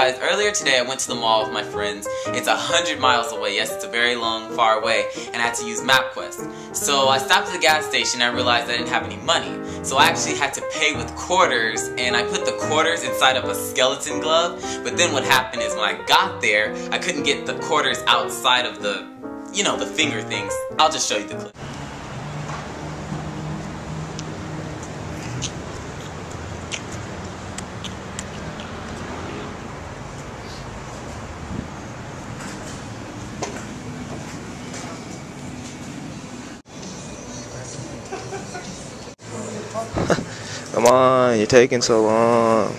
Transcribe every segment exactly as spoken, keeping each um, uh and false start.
guys, earlier today I went to the mall with my friends. It's a hundred miles away. Yes, it's a very long, far away, and I had to use MapQuest. So I stopped at the gas station and I realized I didn't have any money. So I actually had to pay with quarters, and I put the quarters inside of a skeleton glove. But then what happened is when I got there, I couldn't get the quarters outside of the, you know, the finger things. I'll just show you the clip. Come on, you're taking so long.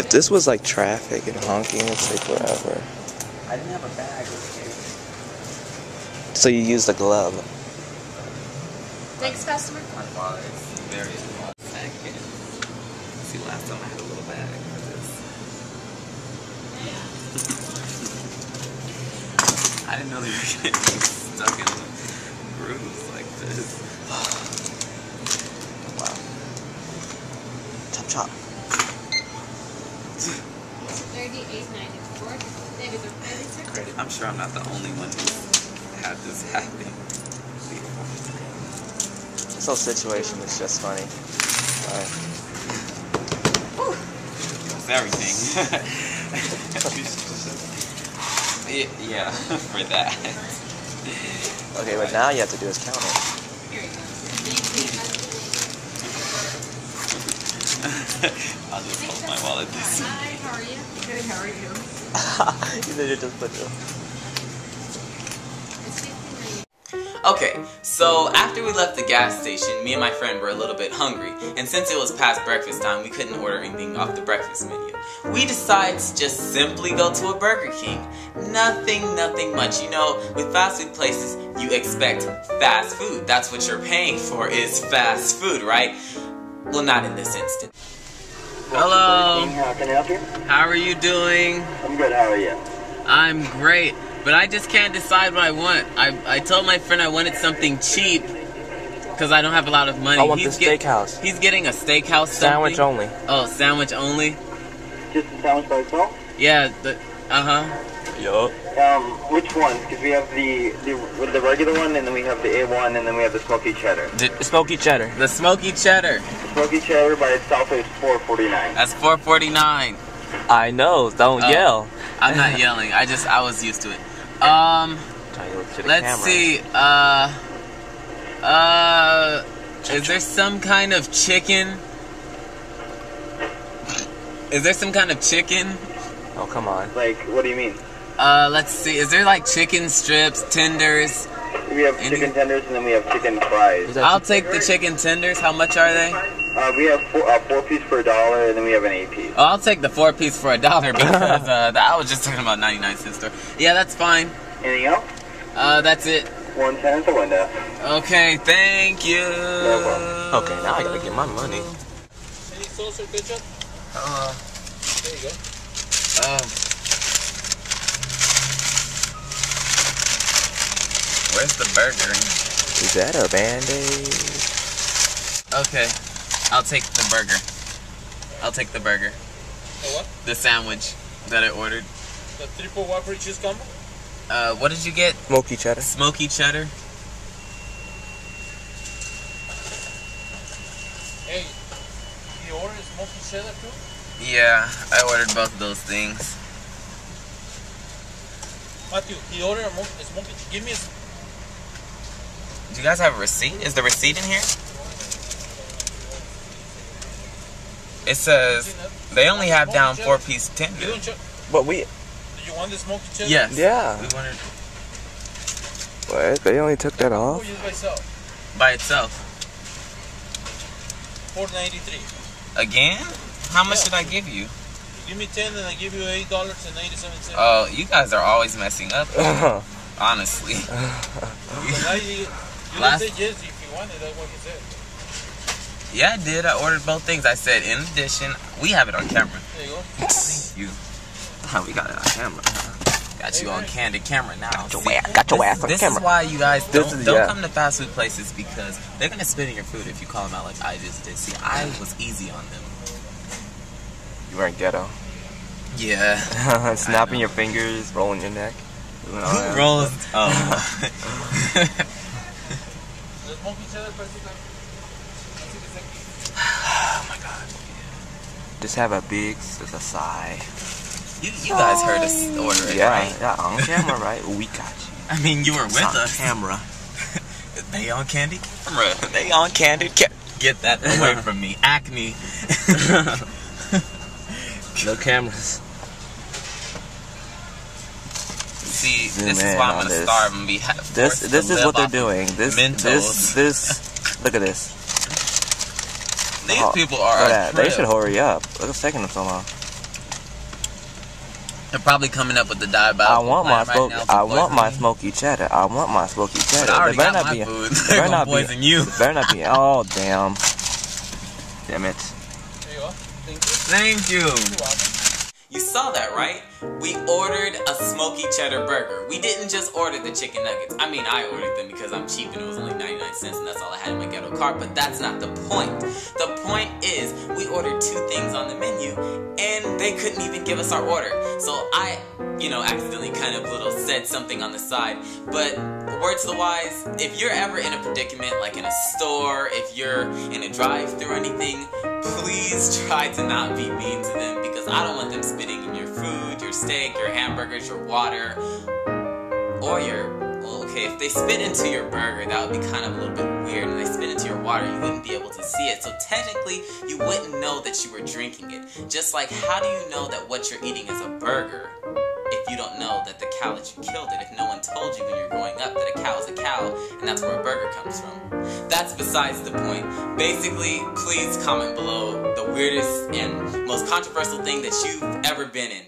If this was like traffic and honking, it'd take forever. I didn't have a bag with me. So you used a glove. Thanks, customer. My wallet is very small. I can't see, last time I had a little bag for this. I didn't know they were going to be stuck in grooves like this. Wow. Chop chop. thirty-eight ninety-four. I'm sure I'm not the only one who's had this happen. This whole situation is just funny. All right. That's everything. Yeah, for that. Okay, but now you have to do is count it. I'll just hold my wallet. Hi, how are you? Good, how are you? You literally just put it. Okay, so after we left the gas station, me and my friend were a little bit hungry. And since it was past breakfast time, we couldn't order anything off the breakfast menu. We decided to just simply go to a Burger King. Nothing, nothing much. You know, with fast food places, you expect fast food. That's what you're paying for, is fast food, right? Well, not in this instance. Hello. How can I help you? How are you doing? I'm good, how are you? I'm great, but I just can't decide what I want. I, I told my friend I wanted something cheap, because I don't have a lot of money. I want he's the steakhouse. Get, he's getting a steakhouse sandwich something. Only. Oh, sandwich only? Just a sandwich by itself? Yeah, the, uh-huh. Yup. Um, which ones? Because we have the, the the regular one, and then we have the A one, and then we have the smoky cheddar. The smoky cheddar. The smoky cheddar. The smoky cheddar by itself is four forty-nine. That's four forty-nine. I know. Don't oh, yell. I'm not yelling. I just I was used to it. Um, to let's camera. see. Uh, uh, is there some kind of chicken? Is there some kind of chicken? Oh come on. Like, what do you mean? Uh, let's see, is there like chicken strips, tenders? We have Any? chicken tenders, and then we have chicken fries. I'll take the chicken tenders. How much are they? Uh, we have four, uh, four piece for a dollar, and then we have an eight piece. Oh, I'll take the four piece for a dollar, because uh, the, I was just talking about ninety-nine cent store. Yeah, that's fine. Anything else? Uh, that's it. One ten at the window. Okay, thank you. No problem. Okay, now I gotta get my money. Any sauce or ketchup? Uh, there you go. Um. Where's the burger? Is that a Band-Aid? Okay, I'll take the burger. I'll take the burger. The what? The sandwich that I ordered. The triple Whopper cheese combo? Uh, what did you get? Smoky cheddar. Smoky cheddar. Hey, you ordered smoky cheddar too? Yeah, I ordered both of those things. Matthew, he ordered a smoky cheddar. Give me a... Do you guys have a receipt? Is the receipt in here? It says they only have down four piece tender. But we. Do you want the smoky cheddar? Yes. Yeah. We wanted. What? They only took that off? By itself. By itself. four ninety-three. Again? How much yeah. did I give you? Give me ten, and I give you eight dollars and eighty-seven cents. Oh, you guys are always messing up. Honestly. You Last... said yes if you wanted, that's what you said. Yeah, I did. I ordered both things. I said, in addition, we have it on camera. There you go. Thank you. Oh, we got it on camera. Got you on candid camera now. Got your See, ass, got your this, ass on this camera. This is why you guys don't, is, don't yeah. come to fast food places, because they're going to spit in your food if you call them out like I just did. See, I was easy on them. You weren't ghetto. Yeah. Snapping your fingers, rolling your neck. Doing all that. Rolls. Oh. Oh my god. Just have a big just a sigh. You, you guys heard us order it, yeah, right? Yeah, on camera, right? We got you. I mean, you were with on us. Camera. They on candy camera. They on candy camera. Get that away from me. Acne. No cameras. See, Zoom this is why I'm gonna this. starve and be happy. This this is what they're doing. This Mentos. this this look at this. These oh, people are they should hurry up. Look at taking them so long. They're probably coming up with the diet I want my right now, I want my smoky cheddar. I want my smoky cheddar. But I already they got not my be, food. They're better not poison be, you. Better not be. Oh damn. Damn it. There you are. Thank you. Thank you. You saw that, right? We ordered a smoky cheddar burger. We didn't just order the chicken nuggets. I mean, I ordered them because I'm cheap and it was only ninety-nine cents and that's all I had in my ghetto cart, but that's not the point. The point is, we ordered two things on the menu and they couldn't even give us our order. So I, you know, accidentally kind of little said something on the side, but word to the wise, if you're ever in a predicament, like in a store, if you're in a drive-thru or anything, please try to not be mean to them, because I don't want them spitting in your food, your steak, your hamburgers, your water, or your... Well, okay, if they spit into your burger, that would be kind of a little bit weird. And they spit into your water, you wouldn't be able to see it. So technically, you wouldn't know that you were drinking it. Just like, how do you know that what you're eating is a burger if you don't know that the cow that you killed it, if no one told you when you were growing up that a cow is a cow, and that's where a burger comes from? That's besides the point. Basically, please comment below the weirdest and most controversial thing that you've ever been in.